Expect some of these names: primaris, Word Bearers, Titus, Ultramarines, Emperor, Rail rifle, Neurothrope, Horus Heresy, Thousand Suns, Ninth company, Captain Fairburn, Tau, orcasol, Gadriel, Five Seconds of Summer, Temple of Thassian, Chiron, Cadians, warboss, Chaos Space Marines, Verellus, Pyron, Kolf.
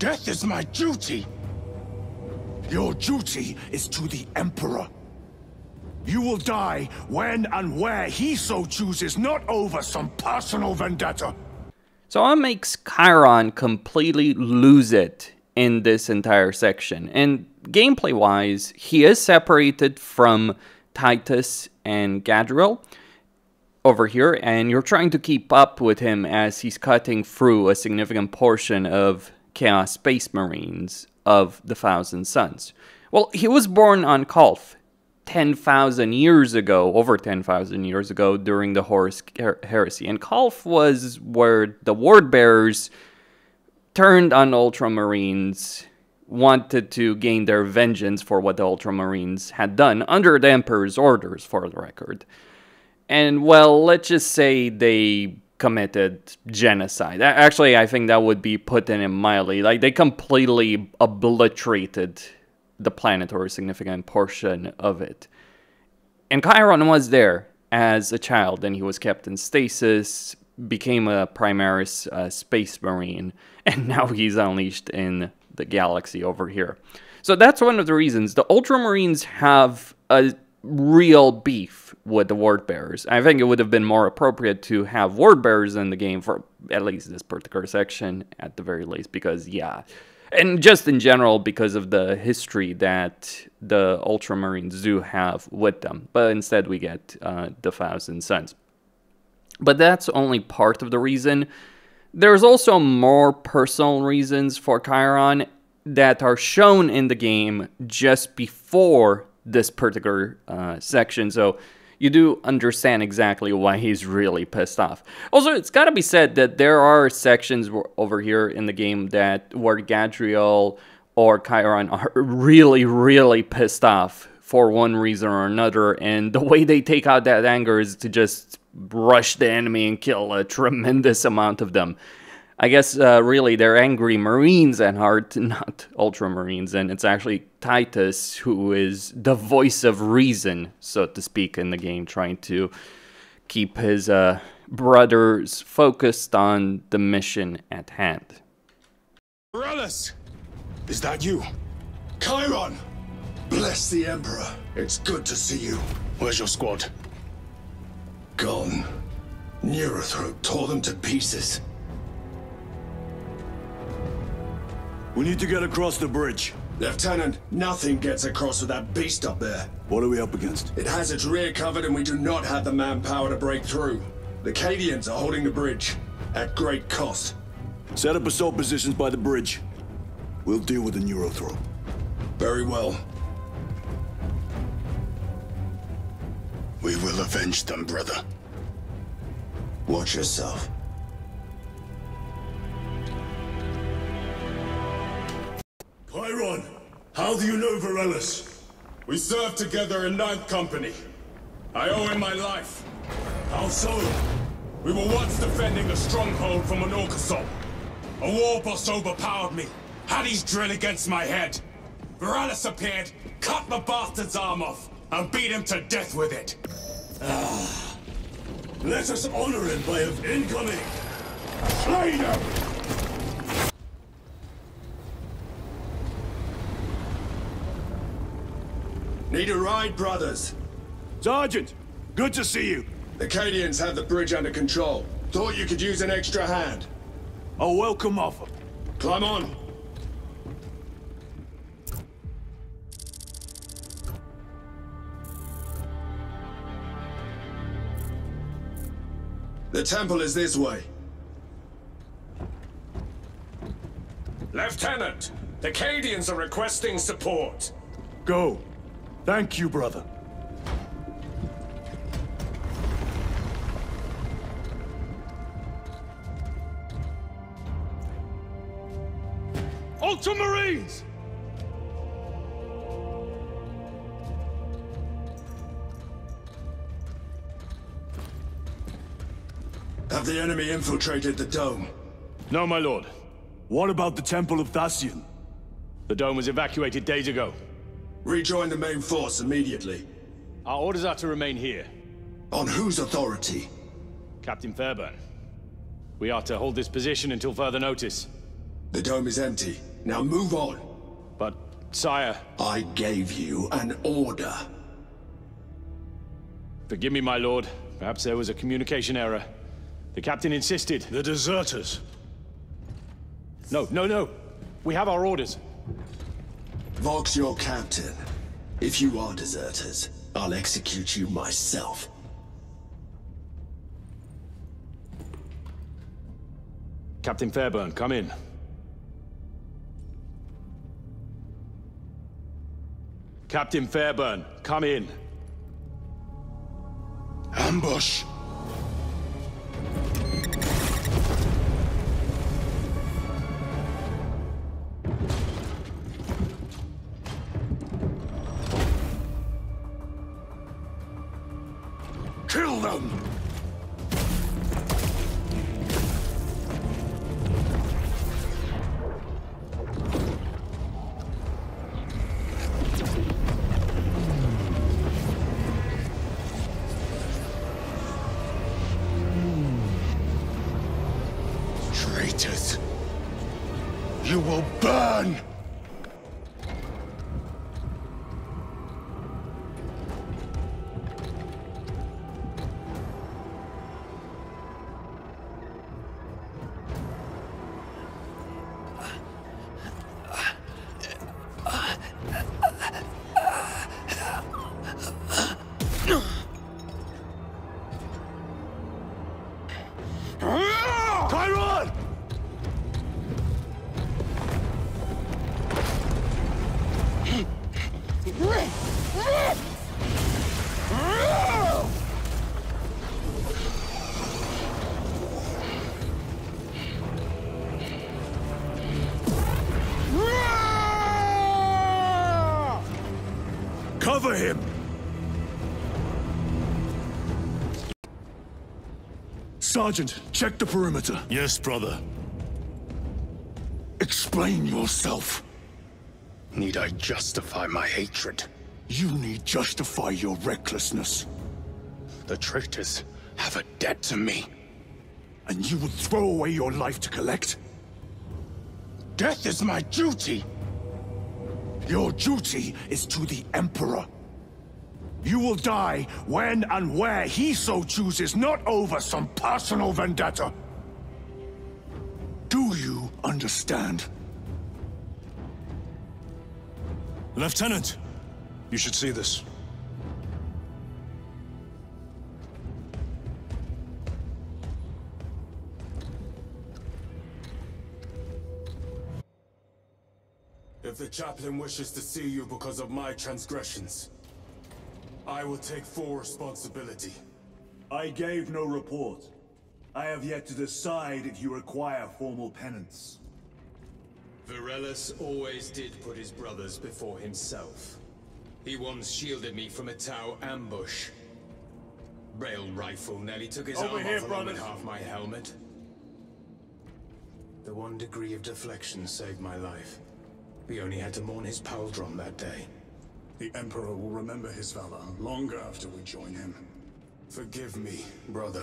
Death is my duty. Your duty is to the Emperor. You will die when and where he so chooses, not over some personal vendetta. So that makes Chiron completely lose it in this entire section. And gameplay-wise, he is separated from Titus and Gadriel over here, and you're trying to keep up with him as he's cutting through a significant portion of Chaos Space Marines of the Thousand Suns. Well, he was born on Kolf 10,000 years ago, over 10,000 years ago, during the Horus Heresy. And Kolf was where the Word Bearers turned on Ultramarines, wanted to gain their vengeance for what the Ultramarines had done, under the Emperor's orders, for the record. And, well, let's just say they committed genocide. Actually, I think that would be putting it mildly. Like, they completely obliterated the planet, or a significant portion of it. And Chiron was there as a child, and he was kept in stasis, became a primaris space marine, and now he's unleashed in the galaxy over here. So that's one of the reasons the Ultramarines have a real beef with the Word Bearers. I think it would have been more appropriate to have Word Bearers in the game for at least this particular section, at the very least, because, yeah. And just in general, because of the history that the Ultramarines do have with them. But instead we get the Thousand Suns. But that's only part of the reason. There's also more personal reasons for Chiron that are shown in the game just before this particular section. So you do understand exactly why he's really pissed off. Also, it's got to be said that there are sections over here in the game that where Gadriel or Chiron are really, really pissed off for one reason or another. And the way they take out that anger is to just rush the enemy and kill a tremendous amount of them. I guess, really, they're angry Marines at heart, not Ultramarines, and it's actually Titus who is the voice of reason, so to speak, in the game, trying to keep his brothers focused on the mission at hand. Verellus! Is that you? Chiron! Bless the Emperor. It's good to see you. Where's your squad? Gone. Neurothrope tore them to pieces. We need to get across the bridge. Lieutenant, nothing gets across with that beast up there. What are we up against? It has its rear covered and we do not have the manpower to break through. The Cadians are holding the bridge, at great cost. Set up assault positions by the bridge. We'll deal with the Neurothrope. Very well. We will avenge them, brother. Watch yourself. Pyron, how do you know Verellus? We served together in Ninth Company. I owe him my life. How so? We were once defending a stronghold from an orcasol. A warboss overpowered me, had his drill against my head. Verellus appeared, cut the bastard's arm off, and beat him to death with it. Ah. Let us honor him by his incoming. Slay them! Need a ride, brothers? Sergeant, good to see you. The Cadians have the bridge under control. Thought you could use an extra hand. A welcome offer. Climb on. The temple is this way. Lieutenant, the Cadians are requesting support. Go. Thank you, brother. Ultramarines! Have the enemy infiltrated the dome? No, my lord. What about the Temple of Thassian? The dome was evacuated days ago. Rejoin the main force immediately. Our orders are to remain here. On whose authority? Captain Fairburn. We are to hold this position until further notice. The dome is empty. Now move on. But, sire... I gave you an order. Forgive me, my lord. Perhaps there was a communication error. The captain insisted. The deserters. No, no, no. We have our orders. Vox your captain. If you are deserters, I'll execute you myself. Captain Fairburn, come in. Captain Fairburn, come in. Ambush! Kill them! Traitors! You will burn! Cover him! Sergeant, check the perimeter. Yes, brother. Explain yourself. Need I justify my hatred? You need justify your recklessness. The traitors have a debt to me. And you would throw away your life to collect? Death is my duty! Your duty is to the Emperor. You will die when and where he so chooses, not over some personal vendetta. Do you understand? Lieutenant, you should see this. If the chaplain wishes to see you because of my transgressions, I will take full responsibility. I gave no report. I have yet to decide if you require formal penance. Verellus always did put his brothers before himself. He once shielded me from a Tau ambush. Rail rifle nearly took his arm off along with half my helmet. The one degree of deflection saved my life. We only had to mourn his pauldron that day. The Emperor will remember his valor longer after we join him. Forgive me, brother.